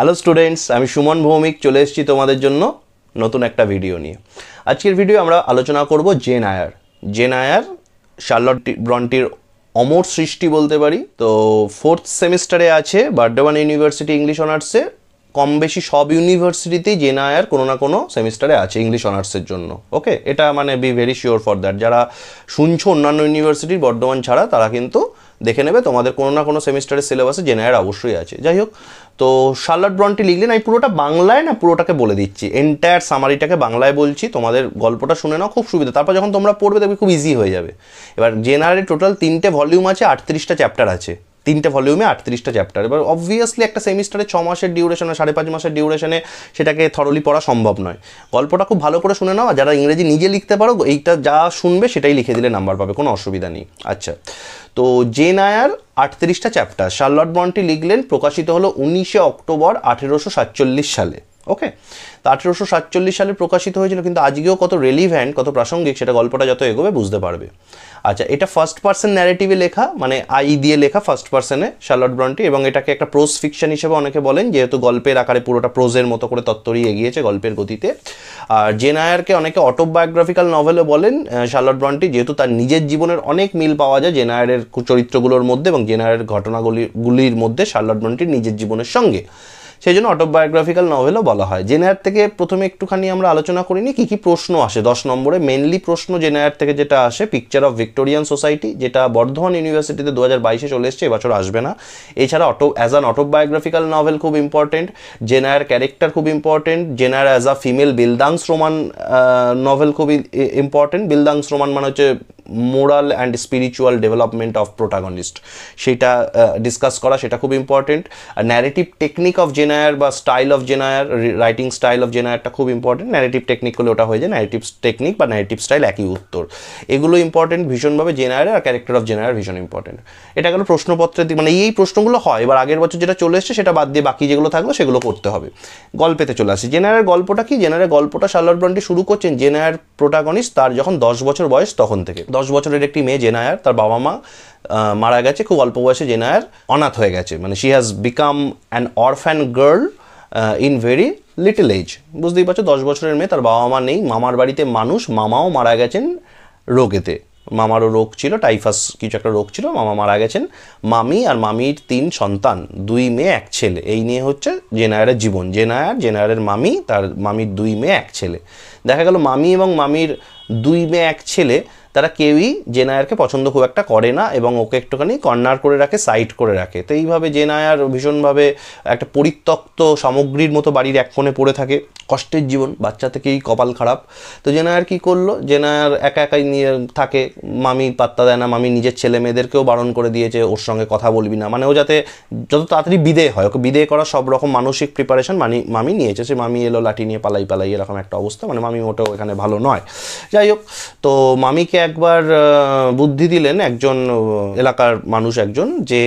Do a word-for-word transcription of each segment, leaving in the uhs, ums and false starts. Hello students, আমি সুমন ভৌমিক, চলে এসেছি তোমাদের জন্য নতুন একটা ভিডিও নিয়ে। আজকের ভিডিও আমরা আলোচনা করব Jane Eyre. Jane Eyre Charlotte ব্রন্টির অমর সৃষ্টি বলতে পারি। তো ফোর্থ সেমিস্টারে আছে বার্ডহামান ইউনিভার্সিটি ইংলিশ অনার্সে। কম বেশি সব ইউনিভার্সিটিতেই জেন আয়ার কোনো না কোনো সেমিস্টারে আছে ইংলিশ অনার্সের জন্য। ওকে, এটা মানে be very sure for that. যারা শুনছো অন্যান্য ইউনিভার্সিটির বর্ধমান ছাড়া, তারা কিন্তু দেখে নেবে তোমাদের কোনো না কোনো সেমিস্টারের সিলেবাসে জেন আয়ার অবশ্যই আছে। যাই হোক, তো শার্লট ব্রন্টি লিখলেন। আমি পুরোটা বাংলায় না পুরোটাকে বলে দিচ্ছি, এন্টায়ার সামারিটাকে বাংলায় বলছি, তোমাদের গল্পটা শুনে নাও, খুব সুবিধা। তারপর যখন তোমরা পড়বে দেখবে খুব ইজি হয়ে যাবে। এবার জেন আয়ারের টোটাল তিনটে ভলিউম আছে, আটত্রিশটা চ্যাপ্টার আছে, তিনটে ভলিউমে আটত্রিশটা চ্যাপ্টার। এবার অবভিয়াসলি একটা সেমিস্টারে ছ মাসের ডিউরেশনে, সাড়ে পাঁচ মাসের ডিউরেশনে সেটাকে থরলি পড়া সম্ভব নয়। গল্পটা খুব ভালো করে শুনে নাও, আর যারা ইংরেজি নিজে লিখতে পারো এইটা যা শুনবে সেটাই লিখে দিলে নাম্বার পাবে, কোনো অসুবিধা নেই। আচ্ছা, তো জেন আয়ার আটত্রিশটা চ্যাপ্টার শার্লট ব্রন্টি লিখলেন। প্রকাশিত হলো উনিশে অক্টোবর আঠেরোশো সাতচল্লিশ সালে। ওকে, তো আঠেরোশো সাতচল্লিশ সালে প্রকাশিত হয়েছিল, কিন্তু আজকেও কত রেলিভ্যান্ট, কত প্রাসঙ্গিক সেটা গল্পটা যত এগোবে বুঝতে পারবে। আচ্ছা, এটা ফার্স্ট পার্সন ন্যারেটিভে লেখা, মানে আই দিয়ে লেখা ফার্স্ট পার্সনে শার্লট ব্রন্টি, এবং এটাকে একটা প্রোজ ফিকশন হিসেবে অনেকে বলেন, যেহেতু গল্পের আকারে পুরোটা প্রোজের মতো করে তত্ত্বই এগিয়েছে গল্পের গতিতে। আর জেন আয়ারকে অনেকে অটোবায়োগ্রাফিক্যাল নভেলও বলেন শার্লট ব্রন্টি, যেহেতু তার নিজের জীবনের অনেক মিল পাওয়া যায় জেন আয়ারের চরিত্রগুলোর মধ্যে এবং জেন আয়ারের ঘটনাগুলিগুলির মধ্যে শার্লট ব্রন্টির নিজের জীবনের সঙ্গে, সেই জন্য অটোবায়োগ্রাফিক্যাল নভেলও বলা হয়। জেন আয়ার থেকে প্রথমে একটুখানি আমরা আলোচনা করিনি কী কী প্রশ্ন আসে। দশ নম্বরে মেনলি প্রশ্ন জেন আয়ার থেকে যেটা আসে, পিকচার অফ ভিক্টোরিয়ান সোসাইটি, যেটা বর্ধমান ইউনিভার্সিটিতে দু হাজার বাইশে চলে এসছে, এবছর আসবে না। এছাড়া auto as an autobiographical novel খুব ইম্পর্টেন্ট, জেন আয়ার ক্যারেক্টার খুব important, Jane Eyre as a female bildungsroman novel খুব ইম্পর্টেন্ট। বিল্ডাংস রোমান মানে হচ্ছে moral and spiritual development of protagonist, সেটা ডিসকাস করা, সেটা খুব important. Narrative technique of Jane Eyre বা style of Jane Eyre, writing style of Jane আয়ারটা খুব ইম্পর্টেন্ট। ন্যারেটিভ টেকনিক হলে ওটা হয়ে যায় ন্যারেটিভ টেকনিক বা ন্যারেটিভ স্টাইল, একই উত্তর। এগুলো ইম্পর্টেন্ট ভীষণভাবে জেন আয়ার, আর ক্যারেক্টার অফ জেন আয়ার ভীষণ ইম্পর্টেন্ট। এটা গেলো প্রশ্নপত্রের দিক, মানে এই প্রশ্নগুলো হয়। এবার আগের বছর যেটা চলে এসছে সেটা বাদ দিয়ে বাকি যেগুলো থাকলো সেগুলো করতে হবে। গল্পেতে চলে আসি, জেন আয়ারের গল্পটা কি? জেন আয়ারের গল্পটা শার্লট ব্রন্টি শুরু করছেন জেন আয়ার প্রোটাগনিস্ট তার যখন দশ বছর বয়স তখন থেকে। দশ বছরের একটি মেয়ে জেন আয়ার, তার বাবা মা মারা গেছে, খুব অল্প বয়সে জেন আয়ার অনাথ হয়ে গেছে, মানে she has become an orphan girl in very little age. বুঝতেই পারছো, দশ বছরের মেয়ে, তার বাবা মা নেই, মামার বাড়িতে মানুষ, মামাও মারা গেছেন রোগেতে, মামারও রোগ ছিল, টাইফাস কিছু একটা রোগ ছিল, মামা মারা গেছেন, মামি আর মামির তিন সন্তান, দুই মেয়ে এক ছেলে, এই নিয়ে হচ্ছে জেন আয়ারের জীবন। জেন আয়ার, জেন আয়ারের মামি, তার মামির দুই মেয়ে এক ছেলে। দেখা গেল মামি এবং মামির দুই মেয়ে এক ছেলে তারা কেউই জেন আয়ারকে পছন্দ খুব একটা করে না এবং ওকে একটুখানি কর্নার করে রাখে, সাইড করে রাখে। তো এইভাবে জেন আয়ার ভীষণভাবে একটা পরিত্যক্ত সামগ্রীর মতো বাড়ির এক কোণে পড়ে থাকে। কষ্টের জীবন, বাচ্চা থেকেই কপাল খারাপ। তো জেন আয়ার কী করলো? জেন আয়ার একা একাই নিয়ে থাকে, মামি পাত্তা দেয় না, মামি নিজের ছেলে মেয়েদেরকেও বারণ করে দিয়েছে ওর সঙ্গে কথা বলবি না, মানে ও যাতে যত তাড়াতাড়ি বিদেয় হয়, ওকে বিদেয় করার সব রকম মানসিক প্রিপারেশন মানি মামি নিয়েছে। সে মামি এলো লাঠি নিয়ে পালাই পালাই, এরকম একটা অবস্থা, মানে মামি মোটেও এখানে ভালো নয়। যাই হোক, তো মামিকে একবার বুদ্ধি দিলেন একজন এলাকার মানুষ, একজন, যে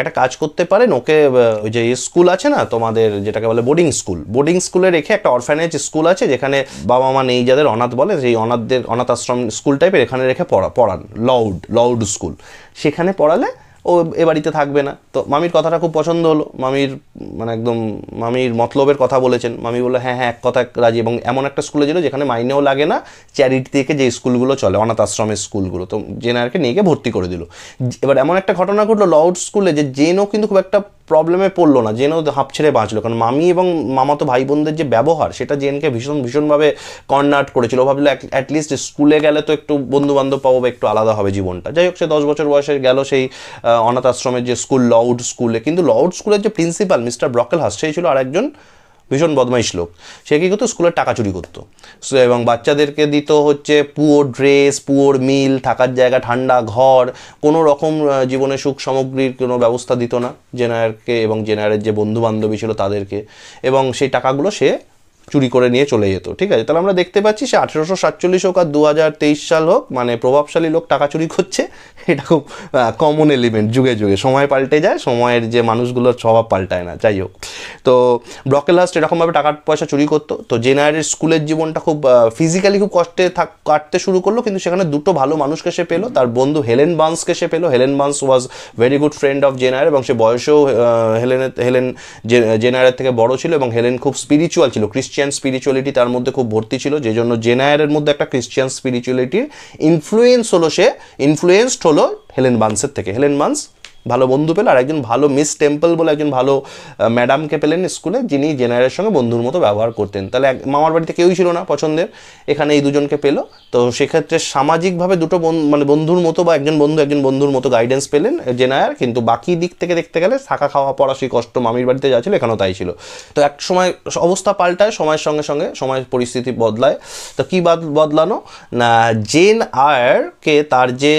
একটা কাজ করতে পারেন, ওকে ওই যে স্কুল আছে না তোমাদের যেটাকে বলে বোর্ডিং স্কুল, বোর্ডিং স্কুলে রেখে, একটা অরফ্যানেজ স্কুল আছে যেখানে বাবা মা নেই যাদের, অনাথ বলে, সেই অনাথদের অনাথ আশ্রম স্কুল টাইপের, এখানে রেখে পড়া পড়ান, লউড লউড স্কুল, সেখানে পড়ালে ও এ বাড়িতে থাকবে না। তো মামির কথাটা খুব পছন্দ হলো, মামির মানে একদম মামির মতলবের কথা বলেছেন, মামি বললো হ্যাঁ হ্যাঁ এক কথা রাজি। এবং এমন একটা স্কুলে ছিল যেখানে মাইনেও লাগে না, চ্যারিটি থেকে যে স্কুলগুলো চলে, অনাথ আশ্রমের স্কুলগুলো, তো জেন আয়ারকে নিয়ে গিয়ে ভর্তি করে দিল। এবার এমন একটা ঘটনা ঘটলো লউড স্কুলে যে জেনও কিন্তু খুব একটা প্রবলেমে পড়লো না, জেনও হাঁপ ছেড়ে বাঁচলো, কারণ মামি এবং মামাতো ভাই বোনদের যে ব্যবহার সেটা জেনকে ভীষণ ভীষণভাবে কর্নাট করেছিল। ভাবলো অ্যাটলিস্ট স্কুলে গেলে তো একটু বন্ধুবান্ধব পাবো বা একটু আলাদা হবে জীবনটা। যাই হোক, সে দশ বছর বয়সে গেল সেই অনাথ আশ্রমের যে স্কুল লউড স্কুলে, কিন্তু লউড স্কুলের যে প্রিন্সিপাল মিস্টার ব্রকেলহাস্ট, সেই ছিল আরেকজন ভীষণ বদমাইশ লোক। সে কী করতো? স্কুলের টাকা চুরি করতো, সো এবং বাচ্চাদেরকে দিত হচ্ছে পুয়োর ড্রেস, পুয়োর মিল, থাকার জায়গা, ঠান্ডা ঘর, কোনো রকম জীবনে সুখ সামগ্রীর কোনো ব্যবস্থা দিত না জেন আয়ারকে এবং জেন আয়ারের যে বন্ধুবান্ধবী ছিল তাদেরকে, এবং সেই টাকাগুলো সে চুরি করে নিয়ে চলে যেত। ঠিক আছে, তাহলে আমরা দেখতে পাচ্ছি সে আঠেরোশো সাতচল্লিশ হোক আর দু হাজার তেইশ সাল হোক, মানে প্রভাবশালী লোক টাকা চুরি করছে, এটা খুব কমন এলিমেন্ট। যুগে যুগে সময় পাল্টে যায়, সময়ের যে মানুষগুলোর স্বভাব পাল্টায় না। যাই হোক, তো ব্রকেলহাস্ট এরকমভাবে টাকা পয়সা চুরি করতো। তো জেন আয়ারের স্কুলের জীবনটা খুব ফিজিক্যালি খুব কষ্টে থাক কাটতে শুরু করলো, কিন্তু সেখানে দুটো ভালো মানুষকে সে পেলো। তার বন্ধু হেলেন বার্নসকে সে পেলো। Helen Burns was very good friend of Jane Eyre, এবং সে বয়সেও হেলেনের হেলেন জেন আয়ারের থেকে বড়ো ছিল, এবং হেলেন খুব স্পিরিচুয়াল ছিল। ক্রিশ্চিয়ান স্পিরিচুয়ালিটি তার মধ্যে খুব ভর্তি ছিল, যে জন্য জেন আয়ারের মধ্যে একটা ক্রিশ্চিয়ান স্পিরিচুয়ালিটির ইনফ্লুয়েন্স হলো, সে ইনফ্লুয়েন্সড হলো হেলেন বার্নসের থেকে। হেলেন বার্নস ভালো বন্ধু পেল, আর একজন ভালো মিস টেম্পল বলে একজন ভালো ম্যাডামকে পেলেন স্কুলে, যিনি জেন আয়ারের সঙ্গে বন্ধুর মতো ব্যবহার করতেন। তাহলে মামার বাড়িতে কেউই ছিল না পছন্দের, এখানে এই দুজনকে পেল। তো সেক্ষেত্রে সামাজিকভাবে দুটো মানে বন্ধুর মতো বা একজন বন্ধু একজন বন্ধুর মতো গাইডেন্স পেলেন জেন আয়ার, কিন্তু বাকি দিক থেকে দেখতে গেলে থাকা খাওয়া পড়া সেই কষ্ট মামির বাড়িতে যা ছিল এখানেও তাই ছিল। তো এক সময় অবস্থা পাল্টায়, সময়ের সঙ্গে সঙ্গে সময়ের পরিস্থিতি বদলায়। তো কী বদলানো না, জেন আয়ারকে তার যে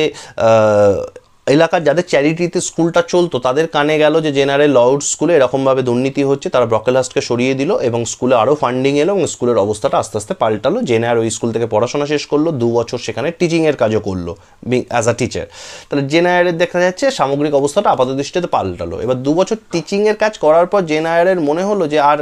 এলাকার যাদের চ্যারিটিতে স্কুলটা চলতো তাদের কানে গেল যে জেন আয়ারের লউড স্কুলে এরকমভাবে দুর্নীতি হচ্ছে। তারা ব্রকেলহাস্টকে সরিয়ে দিল এবং স্কুলে আরও ফান্ডিং এলো, এবং স্কুলের অবস্থাটা আস্তে আস্তে পাল্টালো। জেন আয়ার ওই স্কুল থেকে পড়াশোনা শেষ করলো, দু বছর সেখানে টিচিংয়ের কাজও করলো অ্যাজ আ টিচার। তাহলে জেন আয়ারের দেখা যাচ্ছে সামগ্রিক অবস্থাটা আপাতত দৃষ্টিতে পাল্টালো। এবার দু বছর টিচিংয়ের কাজ করার পর জেন আয়ারের মনে হলো যে আর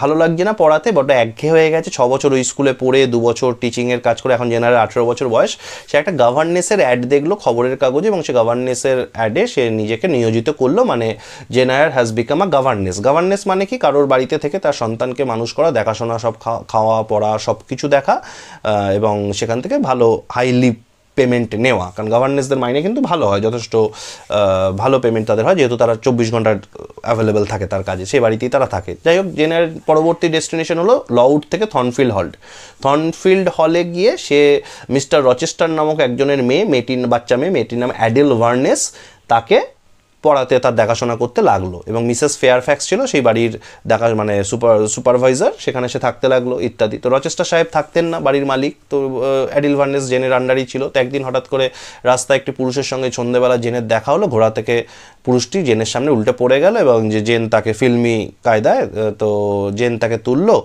ভালো লাগছে না পড়াতে, বড্ড একঘেয়ে হয়ে গেছে। ছ বছর ওই স্কুলে পড়ে দু বছর টিচিংয়ের কাজ করে এখন জেন আয়ারের আঠেরো বছর বয়স। সে একটা গভর্নেন্সের অ্যাড দেখলো খবরের কাগজে, এবং গভর্নেন্সের অ্যাডে সে নিজেকে নিয়োজিত করলো, মানে Jane Eyre has become a governance. Governance মানে কি, কারোর বাড়িতে থেকে তার সন্তানকে মানুষ করা, দেখাশোনা, সব খাওয়া পড়া সব কিছু দেখা, এবং সেখান থেকে ভালো হাইলি পেমেন্ট নেওয়া। কারণ গভর্নেন্সদের মাইনে কিন্তু ভালো হয়, যথেষ্ট ভালো পেমেন্ট তাদের হয়, যেহেতু তারা চব্বিশ ঘন্টা অ্যাভেলেবেল থাকে তার কাজে, সেই বাড়িতেই তারা থাকে। যাই হোক, জেন আয়ারের পরবর্তী ডেস্টিনেশন হলো লউড থেকে থর্নফিল্ড হল। থর্নফিল্ড হলে গিয়ে সে মিস্টার রচেস্টার নামক একজনের মেয়ে মেয়েটির বাচ্চা মেয়ে মেয়েটির নাম অ্যাডেল ভার্নেস, তাকে পড়াতে তার দেখাশোনা করতে লাগলো। এবং মিসেস ফেয়ারফ্যাক্স ছিল সেই বাড়ির দেখা মানে সুপার সুপারভাইজার, সেখানে সে থাকতে লাগলো ইত্যাদি। তো রচেস্টার সাহেব থাকতেন না, বাড়ির মালিক। তো অ্যাডেল ভার্নেস জেনের আন্ডারই ছিল। তো একদিন হঠাৎ করে রাস্তায় একটি পুরুষের সঙ্গে সন্ধ্যেবেলা জেনের দেখা হলো, ঘোড়া থেকে পুরুষটি জেনের সামনে উল্টে পড়ে গেল, এবং যে জেন তাকে ফিল্মি কায়দায় তো জেন তাকে তুললো,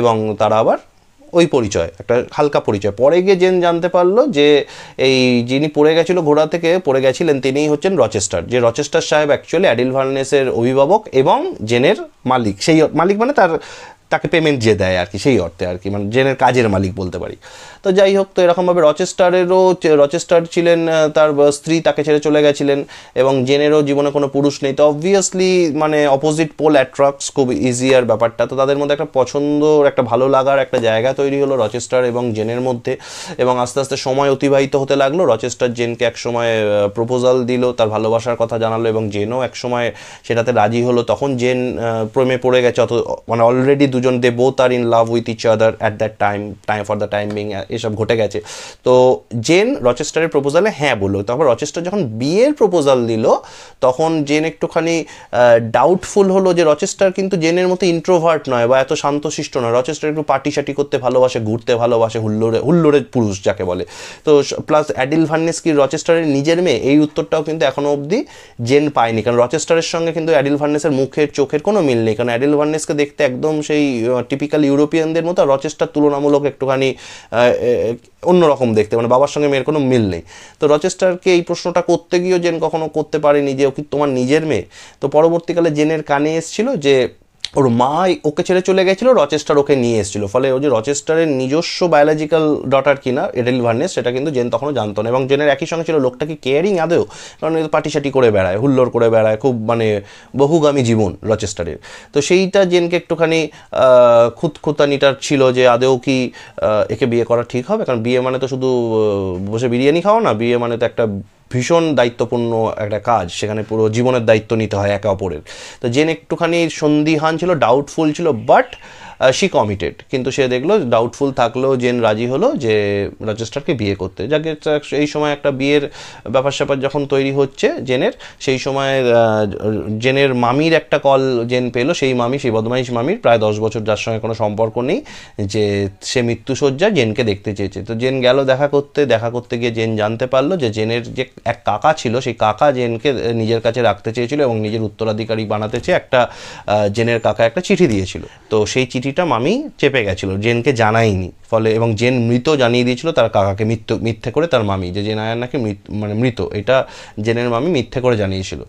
এবং তারা আবার ওই পরিচয়, একটা হালকা পরিচয়। পরে গিয়ে জেন জানতে পারলো যে এই যিনি পড়ে গেছিলো ঘোড়া থেকে পড়ে গেছিলেন তিনিই হচ্ছেন রচেস্টার, যে রচেস্টার সাহেব অ্যাকচুয়ালি অ্যাডেল ভার্নেসের অভিভাবক এবং জেনের মালিক। সেই মালিক মানে তার তাকে পেমেন্ট যে দেয় আর কি, সেই অর্থে আর কি, মানে জেনের কাজের মালিক বলতে পারি। তো যাই হোক, তো এরকমভাবে রচেস্টারেরও রচেস্টার ছিলেন, তার স্ত্রী তাকে ছেড়ে চলে গেছিলেন, এবং জেনেরও জীবনে কোনো পুরুষ নেই। তো অবভিয়াসলি মানে অপোজিট পোল অ্যাট্রাক্টস খুব ইজিয়ার ব্যাপারটা। তো তাদের মধ্যে একটা পছন্দ, একটা ভালো লাগার একটা জায়গা তৈরি হলো রচেস্টার এবং জেনের মধ্যে, এবং আস্তে আস্তে সময় অতিবাহিত হতে লাগলো। রচেস্টার জেনকে একসময় প্রপোজাল দিল, তার ভালোবাসার কথা জানালো, এবং জেনও একসময় সেটাতে রাজি হলো। তখন জেন প্রেমে পড়ে গেছে, অত মানে অলরেডি দুজন they both are in love with each other at that time time for the time being, এসব ঘটে গেছে। তো জেন রচেস্টারের প্রপোজালে হ্যাঁ বললো। তারপর রচেস্টার যখন বিয়ের প্রপোজাল দিল, তখন জেন একটুখানি ডাউটফুল হলো যে রচেস্টার কিন্তু জেনের মতো ইন্ট্রোভার্ট নয় বা এত শান্তশিষ্ট নয়। রচেস্টার একটু পার্টি শাটি করতে ভালোবাসে, ঘুরতে ভালোবাসে, হুল্লোড়ে হুল্লোড়ের পুরুষ যাকে বলে। তো প্লাস অ্যাডেল ভার্নেস কি রচেস্টারের নিজের মেয়ে, এই উত্তরটাও কিন্তু এখনও অবধি জেন পায়নি, কারণ রচেস্টারের সঙ্গে কিন্তু অ্যাডেল ভার্নেসের মুখের চোখের কোনো মিল নেই। কারণ অ্যাডেল ভার্নেসকে দেখতে একদম সেই টিপিক্যাল ইউরোপিয়ানদের মতো, আর রচেস্টার তুলনামূলক একটুখানি অন্যরকম দেখতে, মানে বাবার সঙ্গে মেয়ের কোনো মিল নেই। তো রচেস্টারকে এই প্রশ্নটা করতে গিয়েও জেন কখনো করতে পারেনি যে ও কি তোমার নিজের মেয়ে। তো পরবর্তীকালে জেনের কানে এসেছিল যে ওর মা ওকে ছেড়ে চলে গেছিলো, রচেস্টার ওকে নিয়ে এসেছিলো। ফলে ও যে রচেস্টারের নিজস্ব বায়োলজিক্যাল ডটার কিনা অ্যাডেল ভার্নেস, সেটা কিন্তু জেন তখনও জানতো না। এবং জেনের একই সঙ্গে ছিল লোকটাকে কেয়ারিং আদেও, কারণ পার্টিসাটি করে বেড়ায়, হুল্লোড় করে বেড়ায়, খুব মানে বহুগামী জীবন রচেস্টারের। তো সেইটা জেনকে একটুখানি খুঁতখুতানিটার ছিল যে আদেও কি একে বিয়ে করা ঠিক হবে, কারণ বিয়ে মানে তো শুধু বসে বিরিয়ানি খাওয়া না, বিয়ে মানে তো একটা ভীষণ দায়িত্বপূর্ণ একটা কাজ, সেখানে পুরো জীবনের দায়িত্ব নিতে হয় একে অপরের। তো জেন একটুখানি সন্দিহান ছিল, ডাউটফুল ছিল, বাট শি কমিটেড। কিন্তু সে দেখলো ডাউটফুল থাকলেও জেন রাজি হলো যে রচেস্টারকে বিয়ে করতে। যাকে এই সময় একটা বিয়ের ব্যাপার স্যাপার যখন তৈরি হচ্ছে জেনের, সেই সময় জেনের মামির একটা কল জেন পেলো। সেই মামি, সেই বদমাইশ মামির, প্রায় দশ বছর যার সঙ্গে কোনো সম্পর্ক নেই, যে সে মৃত্যুশয্যায় জেনকে দেখতে চেয়েছে। তো জেন গেল দেখা করতে। দেখা করতে গিয়ে জেন জানতে পারলো যে জেনের যে এক কাকা ছিল, সেই কাকা জেনকে নিজের কাছে রাখতে চেয়েছিল এবং নিজের উত্তরাধিকারী বানাতে চেয়ে একটা জেনের কাকা একটা চিঠি দিয়েছিল। তো সেই চিঠি চিঠিটা মামি চেপে গেছিল, জেনকে জানায়নি, ফলে এবং জেন মৃত জানিয়ে দিয়েছিল তার কাকাকে মৃত্যু মিথ্যে করে, তার মামি যে জেন আয়ার নাকি মানে মৃত, এটা জেনের মামি মিথ্যে করে জানিয়েছিল।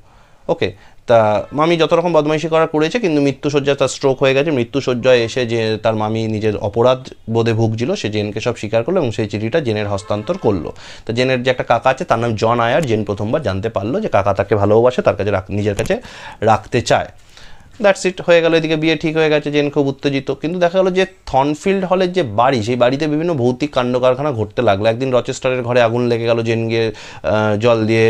ওকে, তা মামি যত রকম বদমাইশি করা করেছে কিন্তু মৃত্যুশয্যায় তার স্ট্রোক হয়ে গেছে, মৃত্যুশয্যায় এসে যে তার মামি নিজের অপরাধ বোধে ভুগছিল সে জেনকে সব স্বীকার করলো এবং সেই চিঠিটা জেনের হস্তান্তর করলো। তো জেনের যে একটা কাকা আছে তার নাম জন আয়ার, জেন প্রথমবার জানতে পারলো যে কাকা তাকে ভালোবাসে, তার কাছে নিজের কাছে রাখতে চায়। দ্যাটস ইট, হয়ে গেল। এদিকে বিয়ে ঠিক হয়ে গেছে, জেন খুব উত্তেজিত, কিন্তু দেখা গেলো যে থর্নফিল্ড হলের যে বাড়ি সেই বাড়িতে বিভিন্ন ভৌতিক কাণ্ড কারখানা ঘটতে লাগলো। একদিন রচেস্টারের ঘরে আগুন লেগে গেল, জেন গিয়ে জল দিয়ে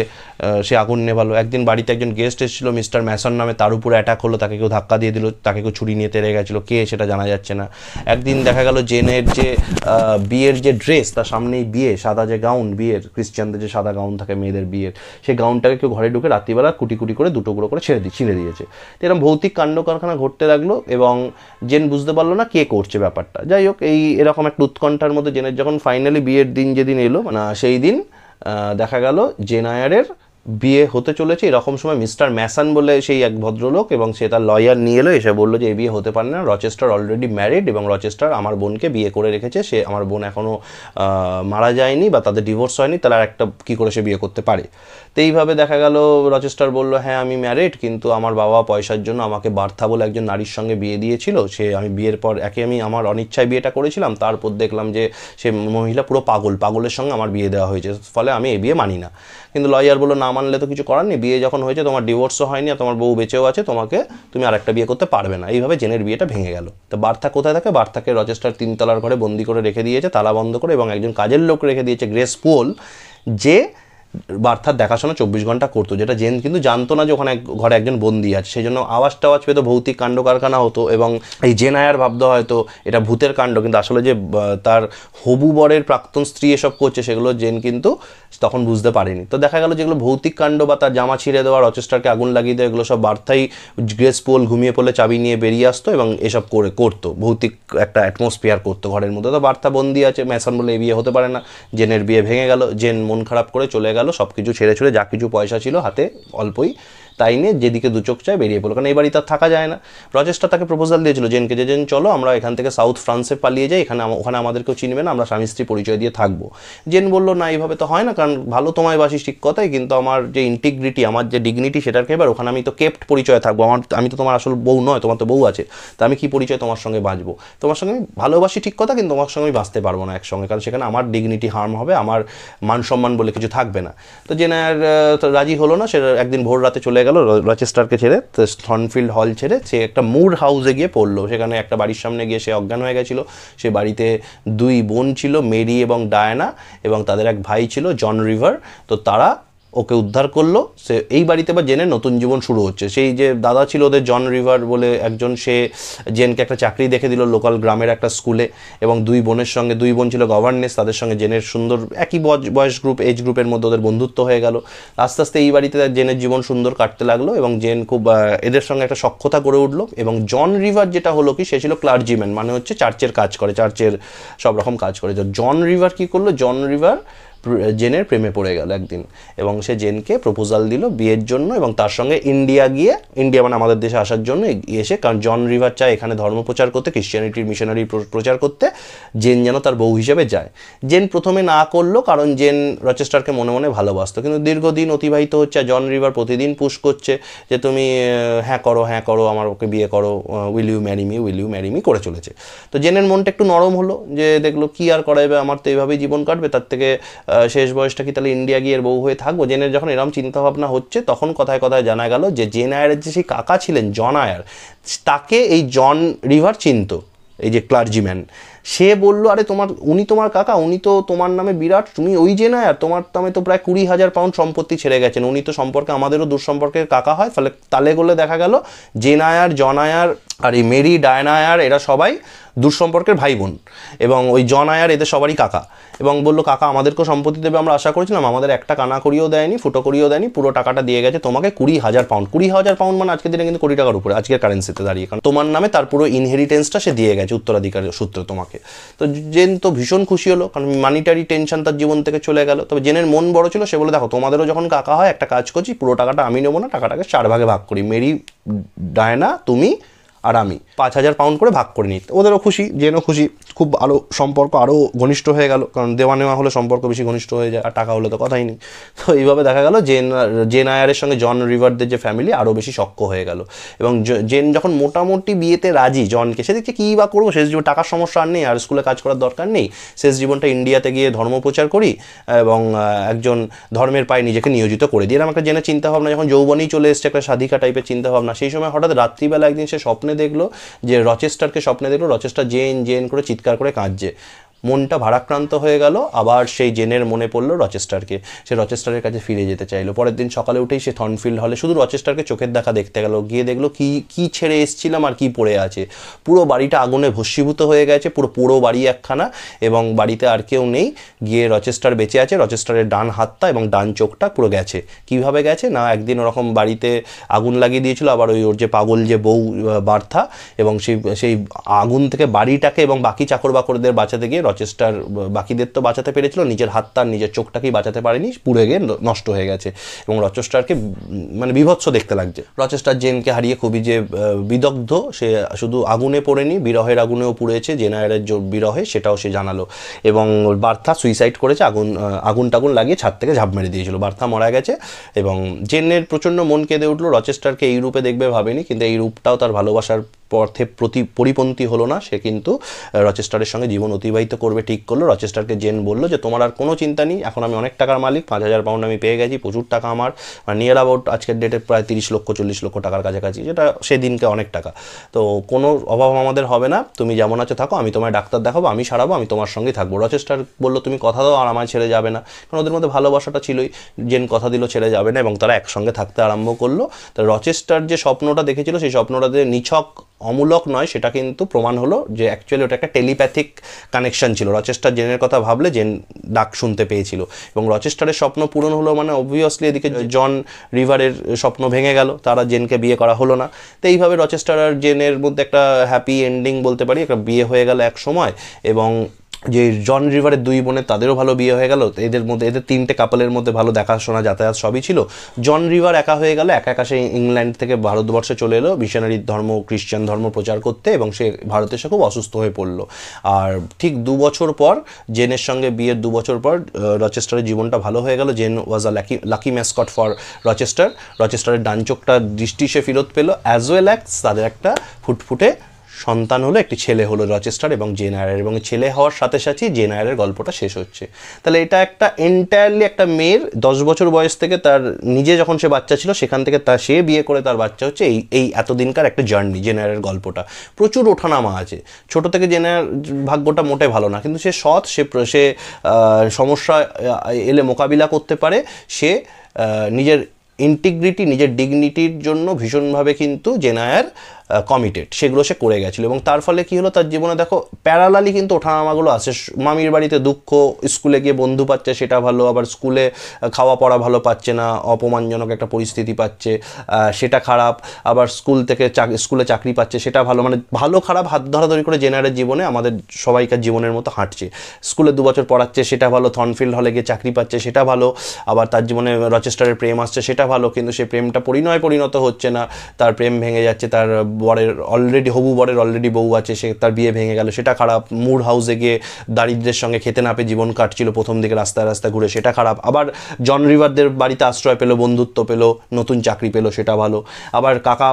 সে আগুন নেভালো। একদিন বাড়িতে একজন গেস্ট এসেছিলো মিস্টার ম্যাসন নামে, তার উপরে অ্যাটাক হলো, তাকে কেউ ধাক্কা দিয়ে দিল, তাকে কেউ ছুরি নিয়ে তেড়ে গেছিলো, কে সেটা জানা যাচ্ছে না। একদিন দেখা গেল জেনের যে বিয়ের যে ড্রেস তার সামনেই বিয়ে, সাদা যে গাউন বিয়ের, ক্রিশ্চিয়ানদের যে সাদা গাউন থাকে মেয়েদের বিয়ের, সেই গাউনটাকে কেউ ঘরে ঢুকে রাত্রিবেলা কুটি কুটি করে দুটো গুঁড়ো করে ছেড়ে দিয়ে ছিঁড়ে দিয়েছে। এরকম ভৌতিক কাণ্ড কারখানা ঘটতে লাগলো এবং জেন বুঝতে পারলো না কে করছে ব্যাপারটা। যাই হোক, এই এরকম একটা উৎকণ্ঠার মধ্যে জেনের যখন ফাইনালি বিয়ের দিন যেদিন এলো, মানে সেই দিন দেখা গেল জেন আয়ারের বিয়ে হতে চলেছে। এরকম সময় মিস্টার ম্যাসন বলে সেই এক ভদ্রলোক এবং সে তার লয়ার নিয়ে এলো, এসে বললো যে এই বিয়ে হতে পারে না, রচেস্টার অলরেডি ম্যারিড এবং রচেস্টার আমার বোনকে বিয়ে করে রেখেছে, সে আমার বোন এখনও মারা যায়নি বা তাদের ডিভোর্স হয়নি, তাহলে আর একটা কী করে সে বিয়ে করতে পারে। তো এইভাবে দেখা গেল রচেস্টার বলল হ্যাঁ আমি ম্যারিড, কিন্তু আমার বাবা পয়সার জন্য আমাকে বার্থা বলে একজন নারীর সঙ্গে বিয়ে দিয়েছিল, সে আমি বিয়ের পর একে আমি আমার অনিচ্ছায় বিয়েটা করেছিলাম, তারপর দেখলাম যে সে মহিলা পুরো পাগল, পাগলের সঙ্গে আমার বিয়ে দেওয়া হয়েছে, ফলে আমি এই বিয়ে মানি না। কিন্তু লয়ার বললো না মানলে তো কিছু করার নেই, বিয়ে যখন হয়েছে তোমার ডিভোর্সও হয়নি আর তোমার বউ বেঁচেও আছে, তোমাকে তুমি আর একটা বিয়ে করতে পারবে না। এইভাবে জেনের বিয়েটা ভেঙে গেল। তো বার্থা কোথায় থাকে? বার্থাকে রচেস্টার তিনতলার ঘরে বন্দি করে রেখে দিয়েছে, তালা বন্ধ করে, এবং একজন কাজের লোক রেখে দিয়েছে গ্রেস পোল, যে বার্থার দেখাশোনা চব্বিশ ঘন্টা করতো, যেটা জেন কিন্তু জানতো না যে ওখানে ঘরে একজন বন্দি আছে। সেই জন্য আওয়াজ টাওয়াজ পেতো, ভৌতিক কাণ্ড কারখানা হতো এবং এই জেন আয়ার ভাবতো হয়তো এটা ভূতের কাণ্ড, কিন্তু আসলে যে তার হবু বরের প্রাক্তন স্ত্রী এসব করছে সেগুলো জেন কিন্তু তখন বুঝতে পারেনি। তো দেখা গেল যেগুলো ভৌতিক কাণ্ড বা তার জামা ছিঁড়ে দেওয়া, রচেস্টারকে আগুন লাগিয়ে দেওয়া, এগুলো সব বার্থাই গ্রেস পোল ঘুমিয়ে পড়লে চাবি নিয়ে বেরিয়ে আসতো এবং এসব করে করতো, ভৌতিক একটা অ্যাটমসফিয়ার করতো ঘরের মধ্যে। তো বার্থা বন্দি আছে, ম্যাসন বলে এ বিয়ে হতে পারে না, জেনের বিয়ে ভেঙে গেল। জেন মন খারাপ করে চলে গেল, সব কিছু ছেড়ে ছুড়ে, যা কিছু পয়সা ছিল হাতে অল্পই তাই নিয়ে যেদিকে দুচোখ চায় বেরিয়ে পড়লো, কারণ এই বাড়ি তার থাকা যায় না। রচেস্টার তাকে প্রপোজাল দিয়েছিল জেনকে যে জেন চলো আমরা এখান থেকে সাউথ ফ্রান্সে পালিয়ে যাই, এখানে ওখানে আমাদেরকেও চিনবে না, আমরা স্বামী স্ত্রী পরিচয় দিয়ে থাকবো। জেন বললো না এইভাবে তো হয় না, কারণ ভালো তোমায় বাসি ঠিক কথাই, কিন্তু আমার যে ইন্টিগ্রিটি, আমার যে ডিগনিটি সেটাকে এবার ওখানে আমি তো কেপ্ট পরিচয় থাকবো, আমার আমি তো তোমার আসল বউ নয়, তোমার তো বউ আছে, তা আমি কী পরিচয় তোমার সঙ্গে বাঁচবো, তোমার সঙ্গে আমি ভালোবাসি ঠিক কথা কিন্তু তোমার সঙ্গে আমি বাঁচতে পারবো না একসঙ্গে, কারণ সেখানে আমার ডিগনিটি হার্ম হবে, আমার মান সম্মান বলে কিছু থাকবে না। তো জেন আয়ার রাজি হলো না, সে একদিন ভোর রাতে চলে গেল রচেস্টারকে ছেড়ে, থর্নফিল্ড হল ছেড়ে সে একটা মুর হাউসে গিয়ে পড়লো। সেখানে একটা বাড়ির সামনে গিয়ে সে অজ্ঞান হয়ে গেছিল। সে বাড়িতে দুই বোন ছিল, মেরি এবং ডায়ানা, এবং তাদের এক ভাই ছিল জন রিভার। তো তারা ওকে উদ্ধার করলো। সে এই বাড়িতে বা জেনের নতুন জীবন শুরু হচ্ছে। সেই যে দাদা ছিল ওদের জন রিভার বলে একজন, সে জেনকে একটা চাকরি দেখে দিল লোকাল গ্রামের একটা স্কুলে, এবং দুই বোনের সঙ্গে, দুই বোন ছিল গভর্নেস, তাদের সঙ্গে জেনের সুন্দর একই বয়স গ্রুপ, এজ গ্রুপের মধ্যে ওদের বন্ধুত্ব হয়ে গেল। আস্তে আস্তে এই বাড়িতে জেনের জীবন সুন্দর কাটতে লাগলো এবং জেন খুব এদের সঙ্গে একটা সখ্যতা গড়ে উঠলো। এবং জন রিভার যেটা হলো কি, সে ছিল ক্লার্জিম্যান, মানে হচ্ছে চার্চের কাজ করে, চার্চের সব রকম কাজ করে। তো জন রিভার কী করলো, জন রিভার জেনের প্রেমে পড়ে গেল একদিন এবং সে জেনকে প্রপোজাল দিল বিয়ের জন্য এবং তার সঙ্গে ইন্ডিয়া গিয়ে, ইন্ডিয়া মানে আমাদের দেশে আসার জন্য এসে, কারণ জন রিভার চায় এখানে ধর্ম প্রচার করতে, ক্রিশ্চিয়ানিটির মিশনারি প্রচার করতে, জেন যেন তার বউ হিসেবে যায়। জেন প্রথমে না করলো, কারণ জেন রচেস্টারকে মনে মনে ভালোবাসতো, কিন্তু দীর্ঘদিন অতিবাহিত হচ্ছে, জন রিভার প্রতিদিন পুশ করছে যে তুমি হ্যাঁ করো, হ্যাঁ করো, আমার ওকে বিয়ে করো, will you marry me, will you marry me করে চলেছে। তো জেনের মনটা একটু নরম হলো, যে দেখলো কি আর করা যাবে, আমার তো এইভাবেই জীবন কাটবে, তার থেকে শেষ বয়সটা কি তাহলে ইন্ডিয়া গিয়ে বউ হয়ে থাকবো। জেনের যখন এরকম চিন্তাভাবনা হচ্ছে তখন কথায় কথায় জানা গেল যে জেন আয়ারের যে সেই কাকা ছিলেন জন আয়ার, তাকে এই জন রিভার চিনত, এই যে ক্লার্জিম্যান। সে বলল আরে তোমার, উনি তোমার কাকা, উনি তো তোমার নামে বিরাট, তুমি ওই জেন আয়ার, তোমার নামে তো প্রায় কুড়ি হাজার পাউন্ড সম্পত্তি ছেড়ে গেছেন, উনি তো সম্পর্কে আমাদেরও দুঃসম্পর্কের কাকা হয়। ফলে তালে গোলে দেখা গেল জেন আয়ার, জন আয়ার আর এই মেরি, ডায়ানা আয়ার এরা সবাই দুঃসম্পর্কের ভাই বোন এবং ওই জন আয়ার এদের সবারই কাকা। এবং বললো কাকা আমাদেরকেও সম্পত্তি দেবে, আমরা আশা করেছিলাম, আমাদের একটা কানা করিয়েও দেয়নি, ফুটো করিয়েও দেয়নি, পুরো টাকাটা দিয়ে গেছে তোমাকে কুড়ি হাজার পাউন্ড। কুড়ি হাজার পাউন্ড মানে আজকের দিনে কিন্তু কোটি টাকার উপরে আজকের কারেন্সিতে দাঁড়িয়ে, কারণ তোমার নামে তার পুরো ইনহেরিটেন্সটা সে দিয়ে গেছে উত্তরাধিকারের সূত্রে তোমাকে। তো জেন তো ভীষণ খুশি হলো, কারণ মানিটারি টেনশন তার জীবন থেকে চলে গেল। তবে জেনের মন বড় ছিল, সে বলে দেখো তোমাদেরও যখন কাকা হয় একটা কাজ করছি, পুরো টাকাটা আমি নেবো না, টাকাটাকে চার ভাগে ভাগ করি, মেরি, ডায়ানা, তুমি আর আমি পাঁচ হাজার পাউন্ড করে ভাগ করে নিই। ওদেরও খুশি, জেনও খুশি, খুব আরও সম্পর্ক আরও ঘনিষ্ঠ হয়ে গেল, কারণ দেওয়া নেওয়া হলে সম্পর্ক বেশি ঘনিষ্ঠ হয়ে যায়, আর টাকা হলে তো কথাই নেই। তো এইভাবে দেখা গেল জেন জেন আয়ারের সঙ্গে জন রিভারদের যে ফ্যামিলি আরও বেশি সখ্য হয়ে গেল। এবং জেন যখন মোটামুটি বিয়েতে রাজি জনকে, সেদিকে কী বা করবো, শেষ জীবন টাকার সমস্যা আর নেই, আর স্কুলে কাজ করার দরকার নেই, শেষ জীবনটা ইন্ডিয়াতে গিয়ে ধর্ম প্রচার করি এবং একজন ধর্মের পায়ে নিজেকে নিয়োজিত করে দিয়ে। এরকম একটা জেনের চিন্তাভাবনা যখন যৌবনেই চলে এসছে, একটা সাধিকা টাইপের চিন্তাভাবনা, সেই সময় হঠাৎ রাত্রিবেলা একদিন সে স্বপ্নে দেখলো যে রচেস্টারকে স্বপ্নে দেখলো, রচেস্টার জেন জেন করে চিৎকার করে কাঁদছে। মনটা ভারাক্রান্ত হয়ে গেল, আবার সেই জেনের মনে পড়লো রচেস্টারকে, সে রচেস্টারের কাছে ফিরে যেতে চাইলো। পরের দিন সকালে উঠেই সে থর্নফিল্ড হলে শুধু রচেস্টারকে চোখের দেখা দেখতে গেল, গিয়ে দেখলো কি কি ছেড়ে এসছিলাম আর কি পড়ে আছে, পুরো বাড়িটা আগুনে ভস্মীভূত হয়ে গেছে, পুরো পুরো বাড়ি একখানা, এবং বাড়িতে আর কেউ নেই। গিয়ে রচেস্টার বেঁচে আছে, রচেস্টারের ডান হাতটা এবং ডান চোখটা পুরো গেছে। কিভাবে গেছে না, একদিন ওরকম বাড়িতে আগুন লাগিয়ে দিয়েছিল আবার ওই ওর যে পাগল যে বউ বার্থা, এবং সেই সেই আগুন থেকে বাড়িটাকে এবং বাকি চাকর বাকরদের বাঁচাতে গিয়ে রচেস্টার বাকিদের তো বাঁচাতে পেরেছিল, নিজের হাতটা নিজের চোখটাকেই বাঁচাতে পারেনি, পুড়ে গিয়ে নষ্ট হয়ে গেছে। এবং রচেস্টারকে মানে বিভৎস দেখতে লাগছে। রচেস্টার জেনকে হারিয়ে খুবই যে বিদগ্ধ, সে শুধু আগুনে পড়েনি, বিরহের আগুনেও পুড়েছে, জেন আয়ারের বিরহে, সেটাও সে জানালো। এবং বার্থা সুইসাইড করেছে, আগুন আগুন টাগুন লাগিয়ে ছাদ থেকে ঝাঁপ মেরে দিয়েছিল, বার্থা মারা গেছে। এবং জেনের প্রচণ্ড মন কেঁদে উঠলো, রচেস্টারকে এই রূপে দেখবে ভাবেনি, কিন্তু এই রূপটাও তার ভালোবাসার পথে প্রতি পরিপন্থী হলো না, সে কিন্তু রচেস্টারের সঙ্গে জীবন অতিবাহিত করবে ঠিক করলো। রচেস্টারকে জেন বললো যে তোমার আর কোনো চিন্তা নেই, এখন আমি অনেক টাকার মালিক, পাঁচ হাজার পাউন্ড আমি পেয়ে গেছি, প্রচুর টাকা আমার, নিয়ার অ্যাবাউট আজকের ডেটে প্রায় তিরিশ লক্ষ চল্লিশ লক্ষ টাকার কাছাকাছি, যেটা সেদিনকে অনেক টাকা। তো কোনো অভাব আমাদের হবে না, তুমি যেমন আছো থাকো, আমি তোমায় ডাক্তার দেখাবো, আমি সারাবো, আমি তোমার সঙ্গেই থাকবো। রচেস্টার বললো তুমি কথা দাও আর আমায় ছেড়ে যাবে না, কারণ ওদের মধ্যে ভালোবাসাটা ছিলই, জেন কথা দিল ছেড়ে যাবে না, এবং তারা একসঙ্গে থাকতে আরম্ভ করলো। তো রচেস্টার যে স্বপ্নটা দেখেছিল সেই স্বপ্নটাতে নিছক অমূলক নয়, সেটা কিন্তু প্রমাণ হলো যে অ্যাকচুয়ালি ওটা একটা টেলিপ্যাথিক কানেকশান ছিল। রচেস্টার জেনের কথা ভাবলে জেন ডাক শুনতে পেয়েছিল, এবং রচেস্টারের স্বপ্ন পূরণ হলো, মানে অবভিয়াসলি এদিকে জন রিভারের স্বপ্ন ভেঙে গেল, তারা জেনকে বিয়ে করা হলো না। তো এইভাবে রচেস্টার আর জেনের মধ্যে একটা হ্যাপি এন্ডিং বলতে পারি, একটা বিয়ে হয়ে গেল এক সময়। এবং যে জন রিভারের দুই বোনের তাদেরও ভালো বিয়ে হয়ে গেল, এদের মধ্যে এদের তিনটে কাপলের মধ্যে ভালো দেখাশোনা যাতায়াত সবই ছিল। জন রিভার একা হয়ে গেল, একা একা সে ইংল্যান্ড থেকে ভারতবর্ষে চলে এলো মিশনারি ধর্ম খ্রিশ্চান ধর্ম প্রচার করতে, এবং সে ভারতে সে খুব অসুস্থ হয়ে পড়লো। আর ঠিক দু বছর পর জেনের সঙ্গে বিয়ের দু বছর পর রচেস্টারের জীবনটা ভালো হয়ে গেল। Jane was a lucky lucky mascot for Rochester, রচেস্টারের ডান চোখটা দৃষ্টি সে ফেরত পেলো, অ্যাজ ওয়েল অ্যাজ তাদের একটা ফুটফুটে সন্তান হলো, একটি ছেলে হলো রচেস্টার এবং জেন আয়ারের, এবং ছেলে হওয়ার সাথে সাথে জেন আয়ারের গল্পটা শেষ হচ্ছে। তাহলে এটা একটা এন্টায়ারলি একটা মেয়ের দশ বছর বয়স থেকে তার নিজে যখন সে বাচ্চা ছিল সেখান থেকে তা সে বিয়ে করে তার বাচ্চা হচ্ছে, এই এই এতদিনকার একটা জার্নি। জেন আয়ারের গল্পটা প্রচুর ওঠানামা আছে, ছোট থেকে জেন আয়ার ভাগ্যটা মোটে ভালো না, কিন্তু সে সৎ, সে সে সমস্যা এলে মোকাবিলা করতে পারে, সে নিজের ইন্টিগ্রিটি নিজের ডিগনিটির জন্য ভীষণভাবে কিন্তু জেন আয়ার কমিটেড, সেগুলো সে করে গেছিলো। এবং তার ফলে কী হলো, তার জীবনে দেখো প্যারালালি কিন্তু ওঠানামাগুলো আসে, মামির বাড়িতে দুঃখ, স্কুলে গিয়ে বন্ধু পাচ্ছে সেটা ভালো, আবার স্কুলে খাওয়া পড়া ভালো পাচ্ছে না, অপমানজনক একটা পরিস্থিতি পাচ্ছে সেটা খারাপ, আবার স্কুল থেকে চাক স্কুলে চাকরি পাচ্ছে সেটা ভালো, মানে ভালো খারাপ হাত ধরাধরি করে জেন আয়ারের জীবনে আমাদের সবাইকার জীবনের মতো হাঁটছে। স্কুলে দু বছর পড়াচ্ছে সেটা ভালো, থর্নফিল্ড হলে গিয়ে চাকরি পাচ্ছে সেটা ভালো, আবার তার জীবনে রচেস্টারের প্রেম আসছে সেটা ভালো, কিন্তু সে প্রেমটা পরিণয় পরিণত হচ্ছে না, তার প্রেম ভেঙে যাচ্ছে, তার বরের অলরেডি হবু বরের অলরেডি বউ আছে, সে তার বিয়ে ভেঙে গেল সেটা খারাপ, মুর হাউসে গিয়ে দারিদ্রের সঙ্গে খেতে না পেয়ে জীবন কাটছিল প্রথম দিকে রাস্তায় রাস্তায় ঘুরে সেটা খারাপ, আবার জন রিভারদের বাড়িতে আশ্রয় পেলো, বন্ধুত্ব পেলো, নতুন চাকরি পেলো সেটা ভালো, আবার কাকা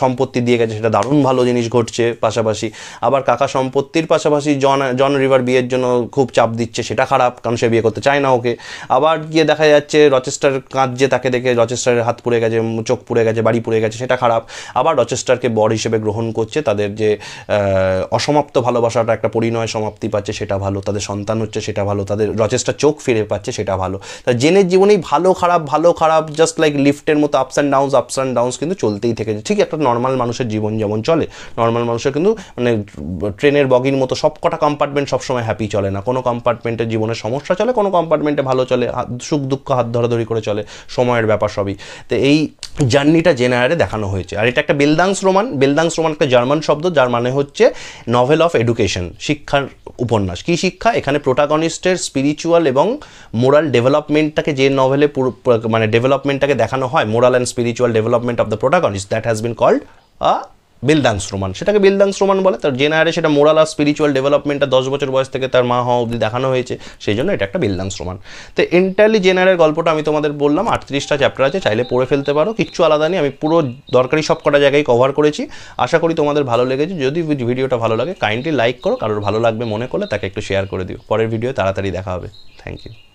সম্পত্তি দিয়ে গেছে সেটা দারুণ ভালো জিনিস ঘটছে, পাশাপাশি আবার কাকা সম্পত্তির পাশাপাশি জন জন রিভার বিয়ের জন্য খুব চাপ দিচ্ছে সেটা খারাপ, কারণ সে বিয়ে করতে চায় না ওকে, আবার গিয়ে দেখা যাচ্ছে রচেস্টার কাঁদছে তাকে দেখে, রচেস্টারের হাত পুড়ে গেছে, চোখ পুড়ে গেছে, বাড়ি পুড়ে গেছে সেটা খারাপ, আবার রচেস্টারকে বর হিসেবে গ্রহণ করছে, তাদের যে অসমাপ্ত ভালোবাসাটা একটা পরিণয় সমাপ্তি পাচ্ছে সেটা ভালো, তাদের সন্তান হচ্ছে সেটা ভালো, তাদের রচেস্টার চোখ ফিরে পাচ্ছে সেটা ভালো। তা জেনের জীবনেই ভালো খারাপ ভালো খারাপ জাস্ট লাইক লিফটের মতো ups and downs ups and downs কিন্তু চলতেই থেকেছে, ঠিক একটা নর্মাল মানুষের জীবন যেমন চলে, নর্মাল মানুষের কিন্তু মানে ট্রেনের বগির মতো সব কটা কম্পার্টমেন্ট সবসময় হ্যাপি চলে না, কোনো কম্পার্টমেন্টের জীবনে সমস্যা চলে, কোনো কম্পার্টমেন্টে ভালো চলে, সুখ দুঃখ হাত ধরাধরি করে চলে, সময়ের ব্যাপার সবই। তো এই জার্নিটা জেন আয়ারে দেখানো হয়েছে। আর এটা একটা বেলদাংস রোমান, বেলদাংস রোমান একটা জার্মান শব্দ যার মানে হচ্ছে নভেল অফ এডুকেশন, শিক্ষার উপন্যাস। কী শিক্ষা, এখানে প্রোটাগনিস্টের স্পিরিচুয়াল এবং মোরাল ডেভেলপমেন্টটাকে যে নভেলে পুরো মানে ডেভেলপমেন্টটাকে দেখানো হয়, moral and spiritual development of the protagonist that has been called a bildungsroman, সেটাকে বিলদাংস রোমান বলে। তার জেন আয়ারে সেটা মোরাল আর স্পিরিচুয়াল ডেভেলপমেন্টটা দশ বছর বয়স থেকে তার মা হওয়া অবধি দেখানো হয়েছে, সেই জন্য এটা একটা বিলদাংস রোমান। তো এন্টারলি জেন আয়ারের গল্পটা আমি তোমাদের বললাম, আটত্রিশটা চ্যাপ্টার আছে, চাইলে পড়ে ফেলতে পারো, কিচ্ছু আলাদা নেই। আমি পুরো দরকারি সব কটা জায়গায় কভার করেছি, আশা করি তোমাদের ভালো লেগেছে। যদি ভিডিওটা ভালো লাগে কাইন্ডলি লাইক করো, কারোর ভালো লাগবে মনে করলে তাকে একটু শেয়ার করে দিও। পরের ভিডিও তাড়াতাড়ি দেখা হবে। Thank you.